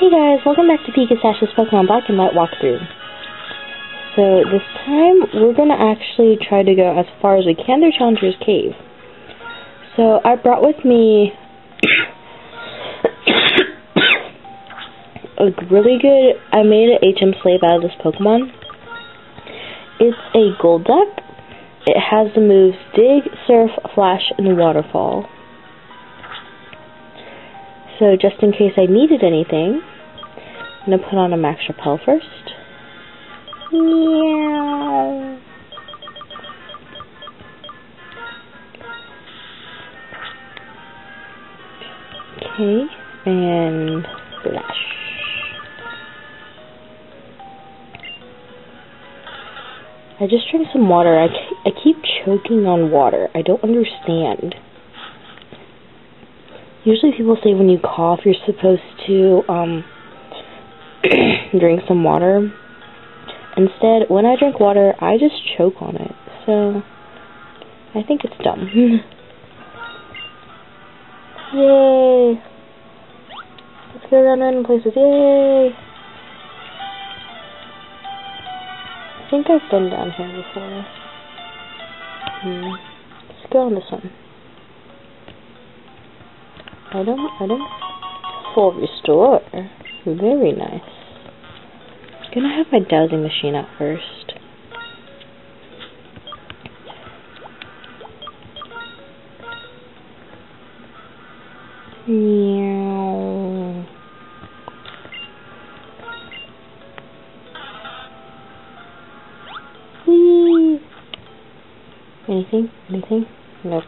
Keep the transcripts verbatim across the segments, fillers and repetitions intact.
Hey guys, welcome back to Pika Stash's Pokemon Black and White walkthrough. So this time we're going to actually try to go as far as we can through Challenger's Cave. So I brought with me a really good, I made an H M Slave out of this Pokemon. It's a Golduck. It has the moves Dig, Surf, Flash, and Waterfall. So just in case I needed anything, I'm going to put on a Max Repel first. Meow. Okay, and Flash. I just drank some water. I, I keep choking on water. I don't understand. Usually people say when you cough, you're supposed to um, drink some water. Instead, when I drink water, I just choke on it. So, I think it's dumb. Yay! Let's go around random places. Yay! I think I've been down here before. Hmm. Let's go on this one. Item, item, full restore. Very nice. I'm gonna have my dowsing machine out first. Meow. Whee. Anything? Anything? Nope.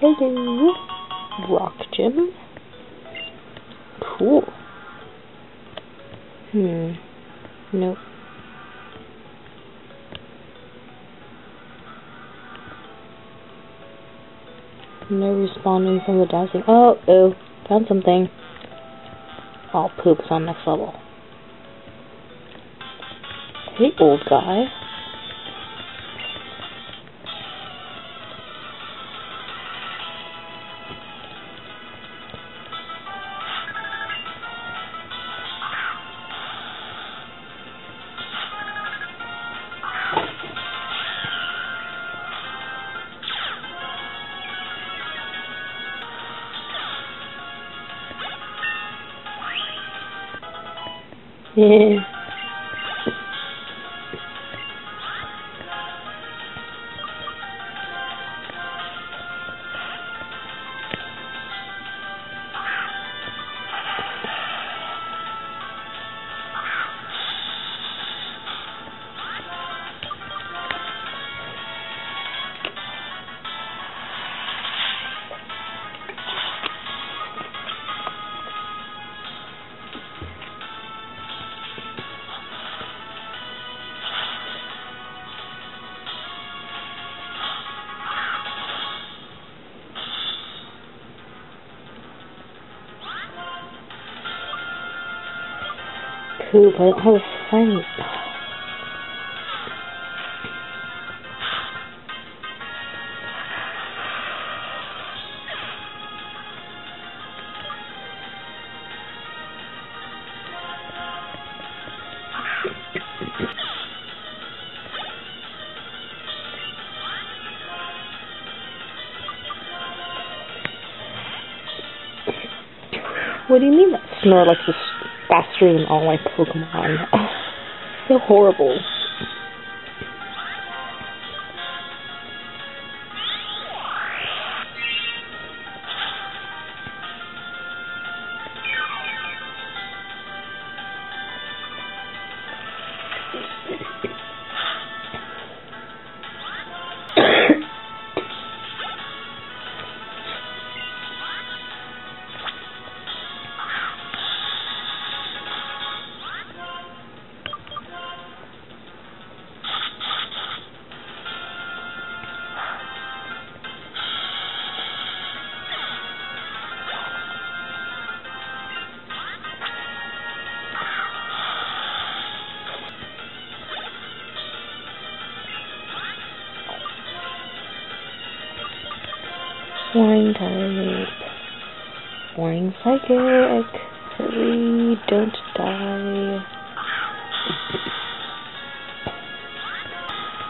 Hello, rock gym. Cool. Hmm. Nope. No responding from the dancing. Oh, oh, found something. Oh, poop, it's on next level. Hey, old guy. Yeah. Poop, I don't have a fight. What do you mean that Snorlax is faster than all my Pokemon? Oh, so horrible. Wine type. flying psychic. Hurry, don't die.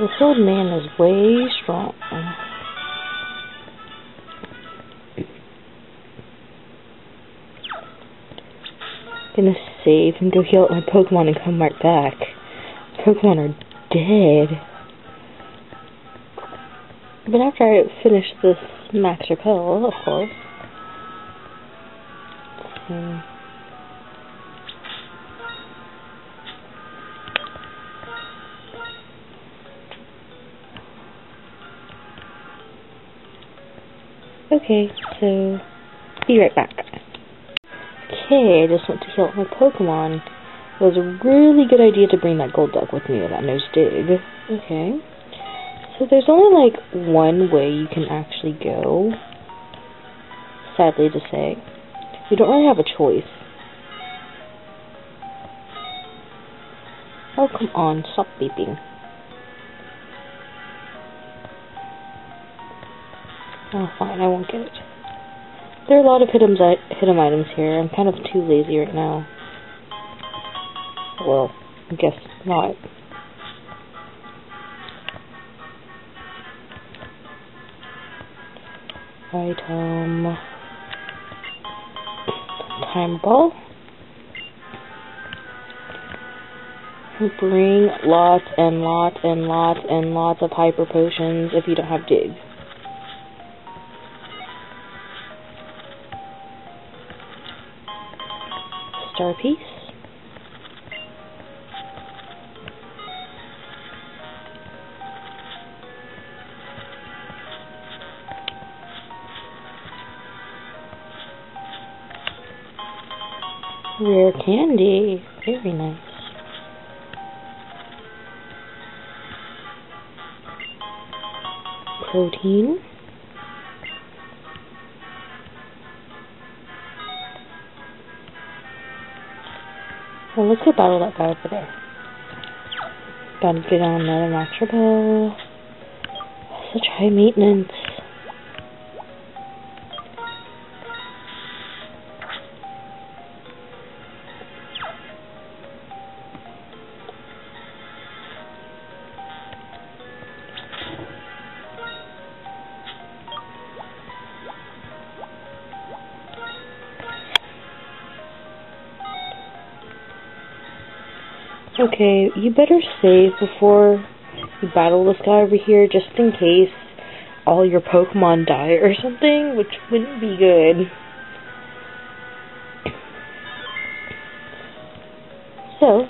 This old man is way strong. Gonna save and go heal up my Pokemon and come right back. Pokemon are dead. But after I finish this Max Repel, of course. Hmm. Okay, so be right back. Okay, I just went to heal up my Pokemon. It was a really good idea to bring that Golduck with me, that Nosedig. Okay. So there's only like one way you can actually go, sadly to say. You don't really have a choice. Oh, come on, stop beeping. Oh, fine, I won't get it. There are a lot of hit-em items here. I'm kind of too lazy right now. Well, I guess not. Item. Time ball. Bring lots and lots and lots and lots of hyper potions if you don't have dig. Star piece. Rare candy. Very nice. Protein. Well, let's go battle that guy over there. About to get on another Max Repel. Such high maintenance. Okay, you better save before you battle this guy over here, just in case all your Pokemon die or something, which wouldn't be good. So,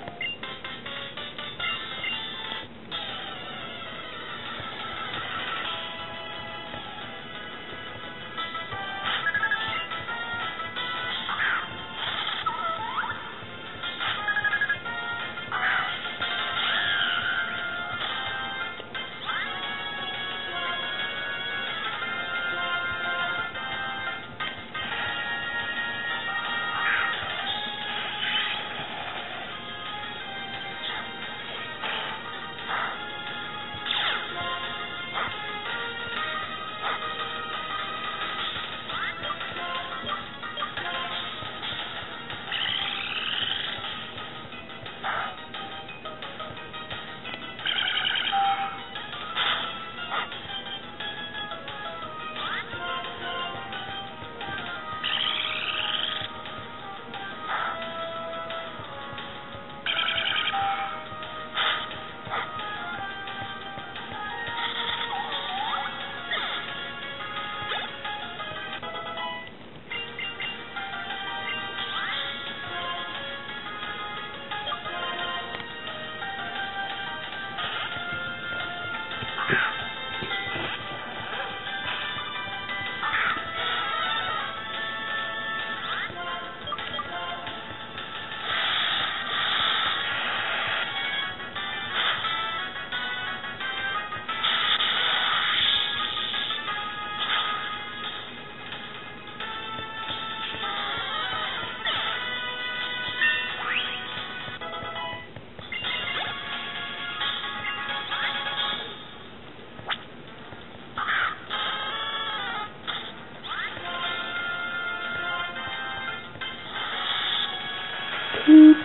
Boop.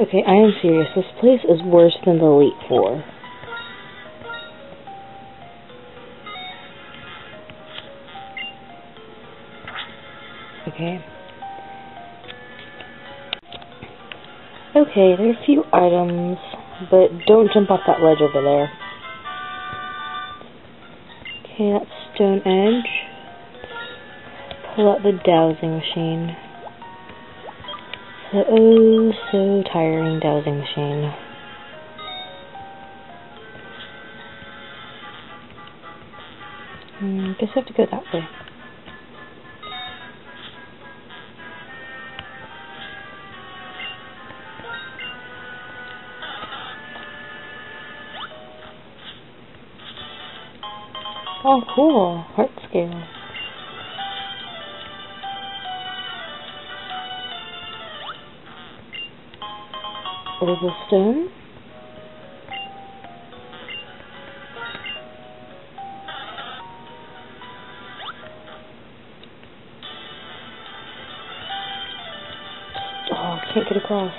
Okay, I am serious. This place is worse than the Elite Four. Okay. Okay, there are a few items, but don't jump off that ledge over there. Okay, that's Stone Edge. Pull out the dowsing machine. The oh so tiring dowsing machine. Hmm, guess I have to go that way. Oh, cool. Heart scale. Little stone. Oh, can't get across.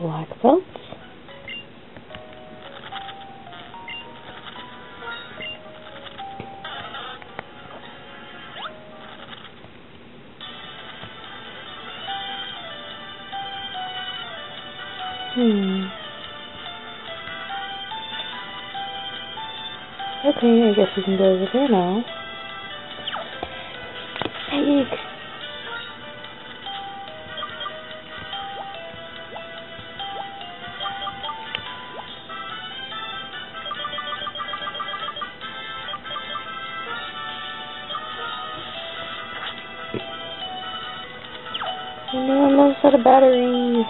Black belt. Hmm. Okay, I guess we can go over there now. Hey. And now I'm all out of batteries.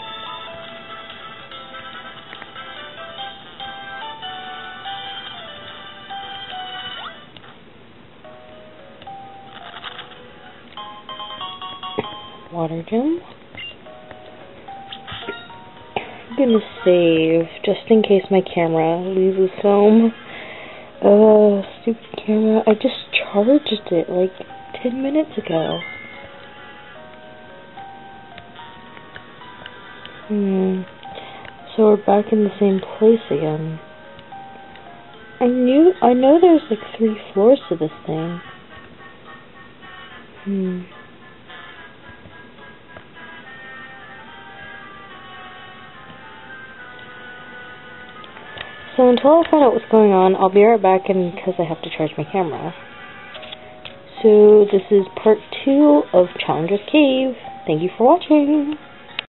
Water gem. I'm gonna save just in case my camera loses home. Oh, stupid camera. I just charged it like ten minutes ago. Hmm. So we're back in the same place again. I knew I know there's like three floors to this thing. Hmm. So until I find out what's going on, I'll be right back, and because I have to charge my camera. So this is part two of Challenger's Cave. Thank you for watching.